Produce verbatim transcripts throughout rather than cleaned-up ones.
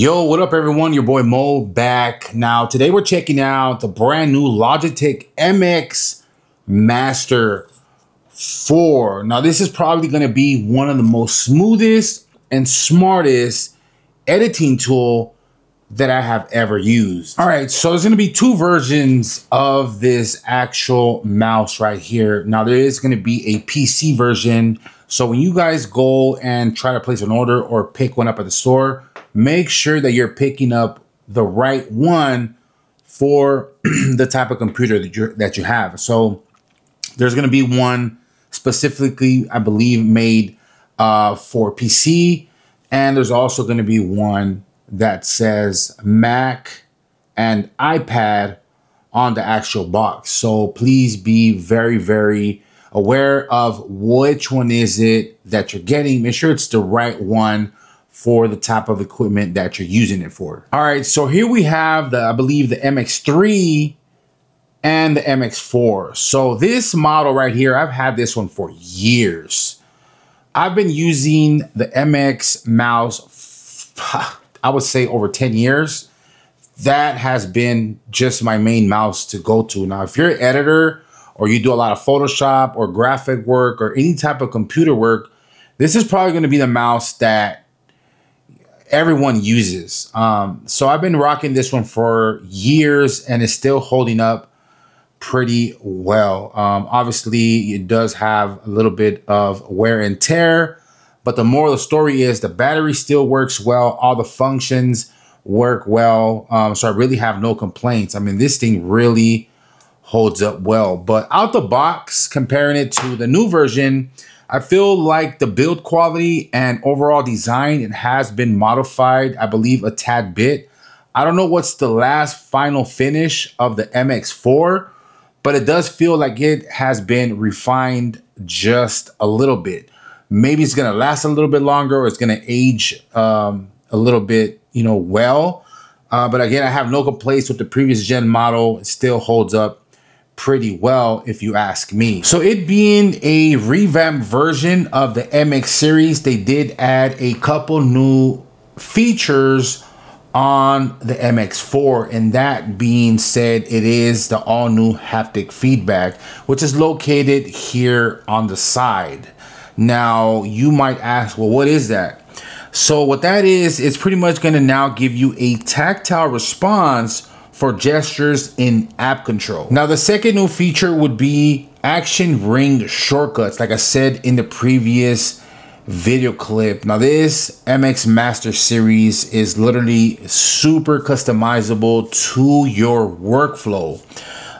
Yo, what up everyone? Your boy Mo back. Now today we're checking out the brand new Logitech M X Master four. Now this is probably gonna be one of the most smoothest and smartest editing tool that I have ever used. All right, so there's gonna be two versions of this actual mouse right here. Now there is gonna be a P C version. So when you guys go and try to place an order or pick one up at the store, make sure that you're picking up the right one for the type of computer that you that you have. So there's going to be one specifically, I believe, made uh, for P C, and there's also going to be one that says Mac and iPad on the actual box. So please be very, very aware of which one is it that you're getting. Make sure it's the right one for the type of equipment that you're using it for. All right, so here we have the, I believe the M X three and the M X four. So this model right here, I've had this one for years. I've been using the M X mouse, I would say over ten years. That has been just my main mouse to go to. Now, if you're an editor or you do a lot of Photoshop or graphic work or any type of computer work, this is probably gonna be the mouse that everyone uses. Um, so I've been rocking this one for years and it's still holding up pretty well. Um, obviously it does have a little bit of wear and tear, but the moral of the story is the battery still works well. All the functions work well. Um, so I really have no complaints. I mean, this thing really holds up well, but out the box, comparing it to the new version, I feel like the build quality and overall design, it has been modified, I believe, a tad bit. I don't know what's the last final finish of the M X four, but it does feel like it has been refined just a little bit. Maybe it's gonna last a little bit longer or it's gonna age um, a little bit, you know, well. Uh, but again, I have no complaints with the previous gen model. It still holds up pretty well if you ask me. So it being a revamped version of the M X series, they did add a couple new features on the M X four, and that being said, it is the all new haptic feedback, which is located here on the side. Now you might ask, well, what is that? So what that is, it's pretty much gonna now give you a tactile response for gestures in app control. Now the second new feature would be action ring shortcuts, like I said in the previous video clip. Now this M X Master series is literally super customizable to your workflow.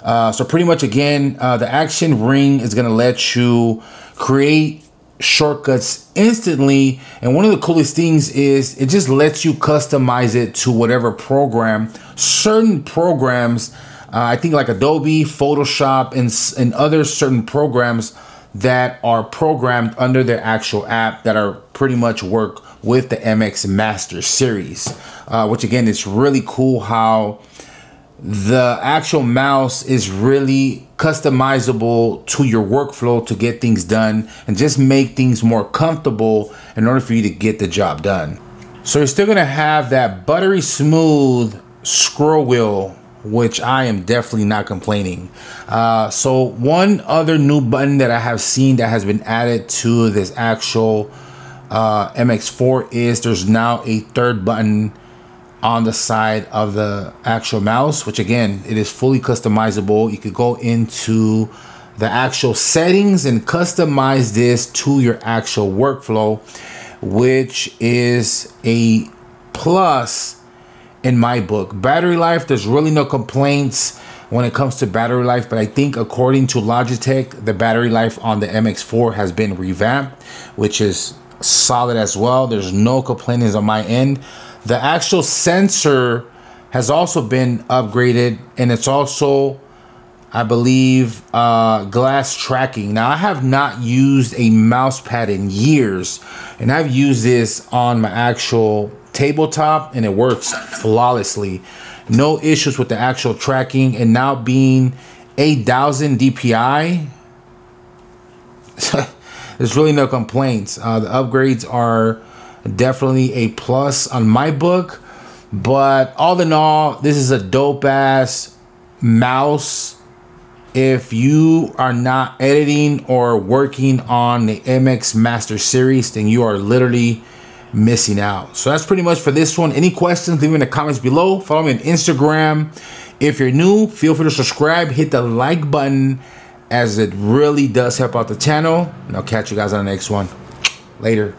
Uh, so pretty much again, uh, the action ring is gonna let you create shortcuts instantly. And one of the coolest things is it just lets you customize it to whatever program. Certain programs, uh, I think like Adobe, Photoshop, and, and other certain programs that are programmed under their actual app that are pretty much work with the M X Master series, uh, which again, it's really cool how the actual mouse is really customizable to your workflow to get things done and just make things more comfortable in order for you to get the job done. So you're still gonna have that buttery smooth scroll wheel, which I am definitely not complaining. Uh, so one other new button that I have seen that has been added to this actual uh, M X four is there's now a third button on the side of the actual mouse, which again, it is fully customizable. You could go into the actual settings and customize this to your actual workflow, which is a plus in my book. Battery life, there's really no complaints when it comes to battery life, but I think according to Logitech, the battery life on the M X four has been revamped, which is solid as well. There's no complaints on my end. The actual sensor has also been upgraded, and it's also, I believe, uh, glass tracking. Now, I have not used a mouse pad in years, and I've used this on my actual tabletop, and it works flawlessly. No issues with the actual tracking, and now being eight thousand D P I, there's really no complaints. Uh, the upgrades are definitely a plus on my book. But all in all, this is a dope ass mouse. If you are not editing or working on the M X Master series, then you are literally missing out. So that's pretty much for this one. Any questions, leave them in the comments below. Follow me on Instagram. If you're new, feel free to subscribe, hit the like button, as it really does help out the channel. And I'll catch you guys on the next one. Later.